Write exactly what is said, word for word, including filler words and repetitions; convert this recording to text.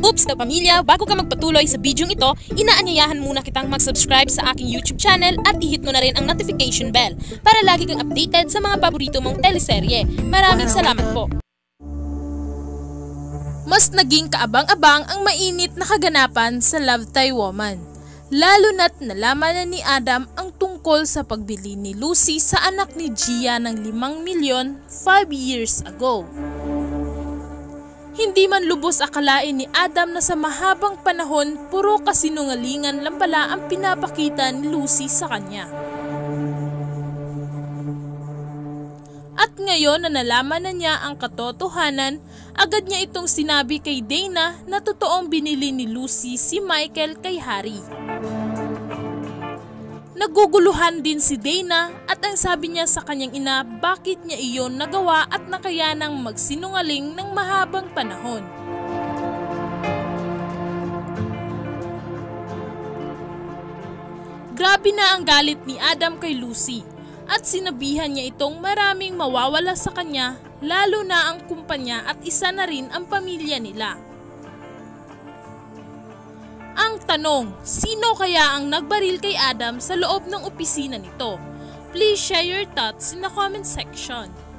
Oops na pamilya, bago ka magpatuloy sa bidyong ito, inaanyayahan muna kitang mag-subscribe sa aking YouTube channel at i-hit mo na rin ang notification bell para lagi kang updated sa mga paborito mong teleserye. Maraming salamat po! Mas naging kaabang-abang ang mainit na kaganapan sa Love Thy Woman, lalo na't nalaman na ni Adam ang tungkol sa pagbili ni Lucy sa anak ni Gia ng limang milyon five years ago. Hindi man lubos akalain ni Adam na sa mahabang panahon puro kasinungalingan lang pala ang pinapakita ni Lucy sa kanya. At ngayon na nalaman na niya ang katotohanan, agad niya itong sinabi kay Dana na totoong binili ni Lucy si Michael kay Harry. Naguguluhan din si Dana at ang sabi niya sa kanyang ina bakit niya iyon nagawa at nakayanang magsinungaling ng mahabang panahon. Grabe na ang galit ni Adam kay Lucy at sinabihan niya itong maraming mawawala sa kanya, lalo na ang kumpanya at isa na rin ang pamilya nila. Ang tanong, sino kaya ang nagbaril kay Adam sa loob ng opisina nito? Please share your thoughts in the comment section.